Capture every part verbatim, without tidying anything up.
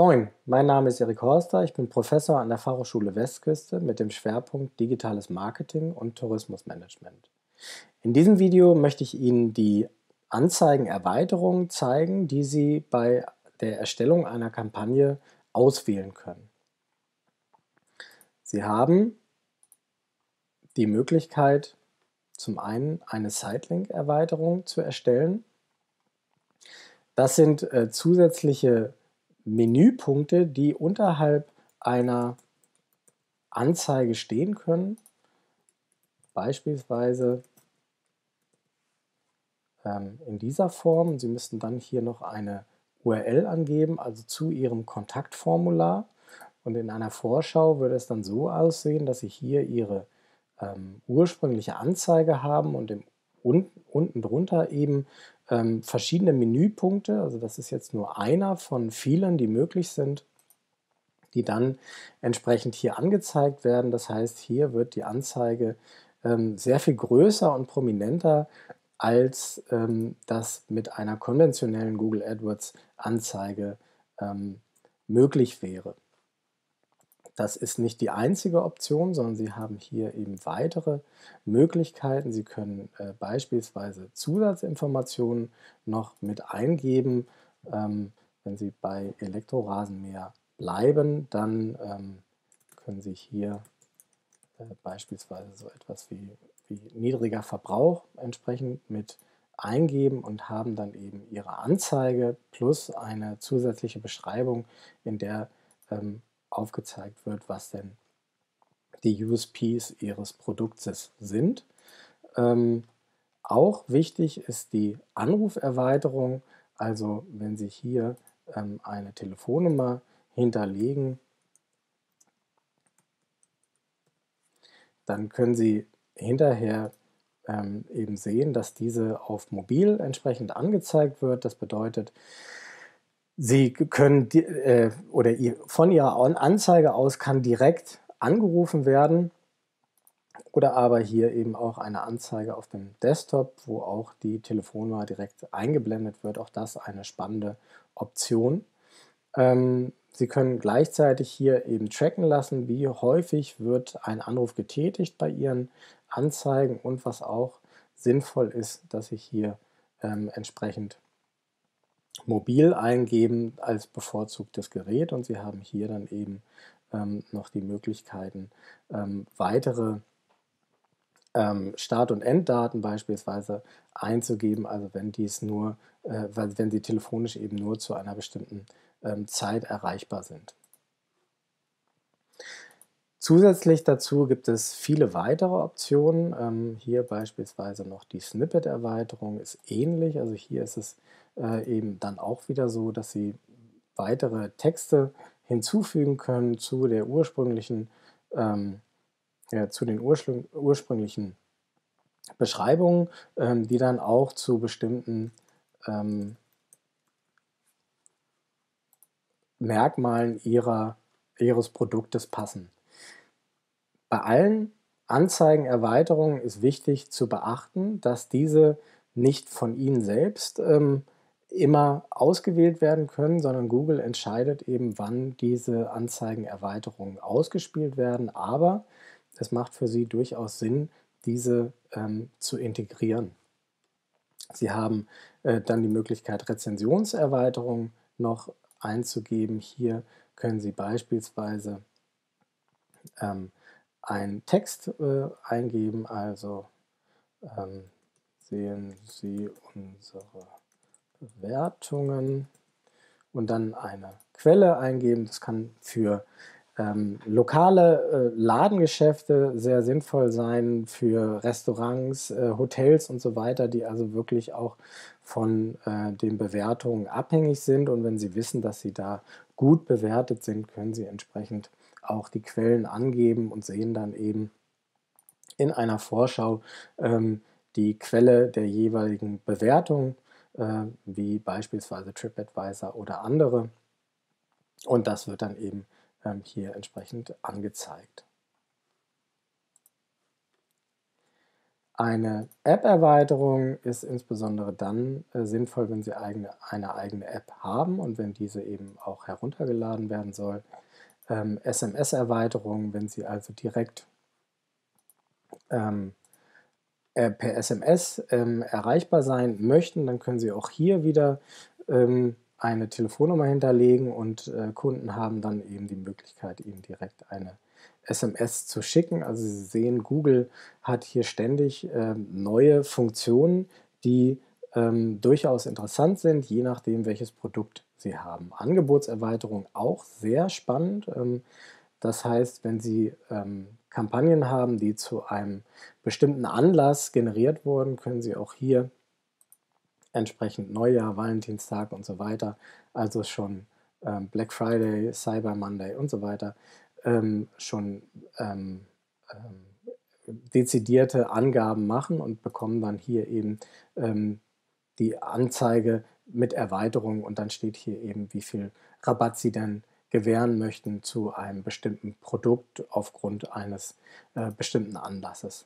Moin, mein Name ist Eric Horster, ich bin Professor an der Fachhochschule Westküste mit dem Schwerpunkt Digitales Marketing und Tourismusmanagement. In diesem Video möchte ich Ihnen die Anzeigenerweiterungen zeigen, die Sie bei der Erstellung einer Kampagne auswählen können. Sie haben die Möglichkeit, zum einen eine Sitelink-Erweiterung zu erstellen. Das sind äh, zusätzliche Menüpunkte, die unterhalb einer Anzeige stehen können, beispielsweise ähm, in dieser Form. Sie müssten dann hier noch eine U R L angeben, also zu Ihrem Kontaktformular. Und in einer Vorschau würde es dann so aussehen, dass Sie hier Ihre ähm, ursprüngliche Anzeige haben und im, un, unten drunter eben Ähm, verschiedene Menüpunkte, also das ist jetzt nur einer von vielen, die möglich sind, die dann entsprechend hier angezeigt werden. Das heißt, hier wird die Anzeige ähm, sehr viel größer und prominenter, als ähm, das mit einer konventionellen Google AdWords Anzeige ähm, möglich wäre. Das ist nicht die einzige Option, sondern Sie haben hier eben weitere Möglichkeiten. Sie können äh, beispielsweise Zusatzinformationen noch mit eingeben. Ähm, wenn Sie bei Elektrorasenmäher bleiben, dann ähm, können Sie hier äh, beispielsweise so etwas wie, wie niedriger Verbrauch entsprechend mit eingeben und haben dann eben Ihre Anzeige plus eine zusätzliche Beschreibung, in der ähm, aufgezeigt wird, was denn die U S Ps Ihres Produktes sind. Ähm, auch wichtig ist die Anruferweiterung, also wenn Sie hier ähm, eine Telefonnummer hinterlegen, dann können Sie hinterher ähm, eben sehen, dass diese auf mobil entsprechend angezeigt wird. Das bedeutet, Sie können äh, oder von Ihrer Anzeige aus kann direkt angerufen werden oder aber hier eben auch eine Anzeige auf dem Desktop, wo auch die Telefonnummer direkt eingeblendet wird. Auch das eine spannende Option. Ähm, Sie können gleichzeitig hier eben tracken lassen, wie häufig wird ein Anruf getätigt bei Ihren Anzeigen und was auch sinnvoll ist, dass Sie hier ähm, entsprechend mobil eingeben als bevorzugtes Gerät, und Sie haben hier dann eben ähm, noch die Möglichkeiten, ähm, weitere ähm, Start- und Enddaten beispielsweise einzugeben, also wenn dies nur, äh, wenn sie telefonisch eben nur zu einer bestimmten ähm, Zeit erreichbar sind. Zusätzlich dazu gibt es viele weitere Optionen. Ähm, hier beispielsweise noch die Snippet-Erweiterung ist ähnlich. Also hier ist es äh, eben dann auch wieder so, dass Sie weitere Texte hinzufügen können zu der ursprünglichen, ähm, ja, zu den urschl- ursprünglichen Beschreibungen, ähm, die dann auch zu bestimmten ähm, Merkmalen ihrer, Ihres Produktes passen. Bei allen Anzeigenerweiterungen ist wichtig zu beachten, dass diese nicht von Ihnen selbst ähm, immer ausgewählt werden können, sondern Google entscheidet eben, wann diese Anzeigenerweiterungen ausgespielt werden. Aber es macht für Sie durchaus Sinn, diese ähm, zu integrieren. Sie haben äh, dann die Möglichkeit, Rezensionserweiterungen noch einzugeben. Hier können Sie beispielsweise ähm, einen Text äh, eingeben, also ähm, sehen Sie unsere Bewertungen, und dann eine Quelle eingeben. Das kann für ähm, lokale äh, Ladengeschäfte sehr sinnvoll sein, für Restaurants, äh, Hotels und so weiter, die also wirklich auch von äh, den Bewertungen abhängig sind, und wenn Sie wissen, dass Sie da gut bewertet sind, können Sie entsprechend auch die Quellen angeben und sehen dann eben in einer Vorschau ähm, die Quelle der jeweiligen Bewertung, äh, wie beispielsweise TripAdvisor oder andere. Und das wird dann eben ähm, hier entsprechend angezeigt. Eine App-Erweiterung ist insbesondere dann äh, sinnvoll, wenn Sie eigene, eine eigene App haben und wenn diese eben auch heruntergeladen werden soll. Ähm, S M S-Erweiterung, wenn Sie also direkt ähm, äh, per S M S ähm, erreichbar sein möchten, dann können Sie auch hier wieder ähm, eine Telefonnummer hinterlegen und äh, Kunden haben dann eben die Möglichkeit, Ihnen direkt eine S M S zu schicken. Also Sie sehen, Google hat hier ständig ähm, neue Funktionen, die ähm, durchaus interessant sind, je nachdem, welches Produkt Sie haben. Angebotserweiterung auch sehr spannend. Ähm, das heißt, wenn Sie ähm, Kampagnen haben, die zu einem bestimmten Anlass generiert wurden, können Sie auch hier entsprechend Neujahr, Valentinstag und so weiter, also schon ähm, Black Friday, Cyber Monday und so weiter, Ähm, schon ähm, ähm, dezidierte Angaben machen und bekommen dann hier eben ähm, die Anzeige mit Erweiterung und dann steht hier eben, wie viel Rabatt Sie dann gewähren möchten zu einem bestimmten Produkt aufgrund eines äh, bestimmten Anlasses.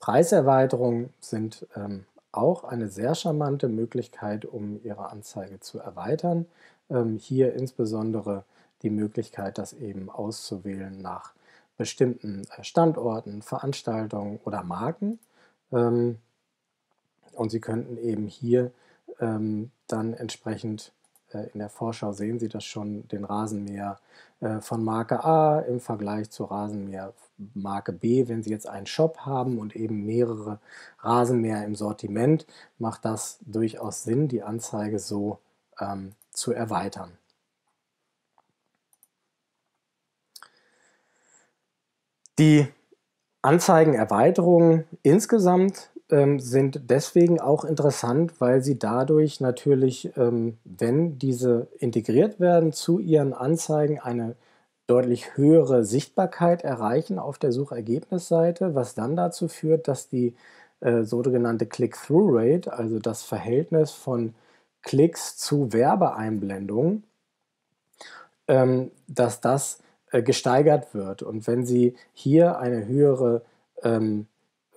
Preiserweiterungen sind ähm, auch eine sehr charmante Möglichkeit, um Ihre Anzeige zu erweitern. Ähm, hier insbesondere die Möglichkeit, das eben auszuwählen nach bestimmten Standorten, Veranstaltungen oder Marken. Ähm, und Sie könnten eben hier ähm, dann entsprechend äh, in der Vorschau sehen Sie das schon, den Rasenmäher äh, von Marke A im Vergleich zu Rasenmäher Marke B. Wenn Sie jetzt einen Shop haben und eben mehrere Rasenmäher im Sortiment, macht das durchaus Sinn, die Anzeige so ähm, zu erweitern. Die Anzeigenerweiterungen insgesamt ähm, sind deswegen auch interessant, weil sie dadurch natürlich, ähm, wenn diese integriert werden, zu ihren Anzeigen eine deutlich höhere Sichtbarkeit erreichen auf der Suchergebnisseite, was dann dazu führt, dass die äh, sogenannte Click-Through-Rate, also das Verhältnis von Klicks zu Werbeeinblendungen, ähm, dass das äh, gesteigert wird. Und wenn Sie hier eine höhere, ähm,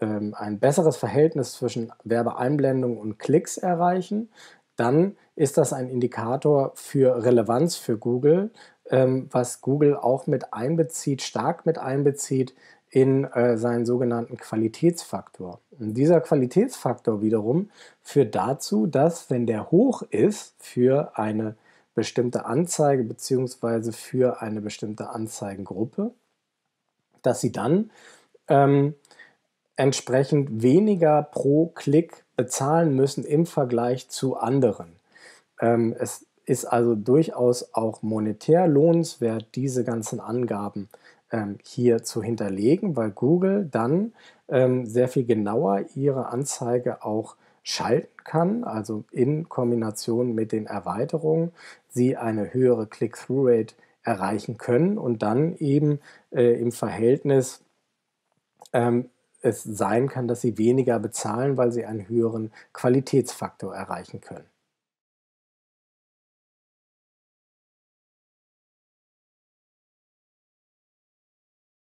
ähm, ein besseres Verhältnis zwischen Werbeeinblendungen und Klicks erreichen, dann ist das ein Indikator für Relevanz für Google, ähm, was Google auch mit einbezieht, stark mit einbezieht in äh, seinen sogenannten Qualitätsfaktor. Und dieser Qualitätsfaktor wiederum führt dazu, dass, wenn der hoch ist für eine bestimmte Anzeige bzw. für eine bestimmte Anzeigengruppe, dass Sie dann ähm, entsprechend weniger pro Klick bezahlen müssen im Vergleich zu anderen. Ähm, es ist also durchaus auch monetär lohnenswert, diese ganzen Angaben ähm, hier zu hinterlegen, weil Google dann ähm, sehr viel genauer ihre Anzeige auch schalten kann, also in Kombination mit den Erweiterungen, sie eine höhere Click-Through-Rate erreichen können und dann eben äh, im Verhältnis ähm, es sein kann, dass sie weniger bezahlen, weil sie einen höheren Qualitätsfaktor erreichen können.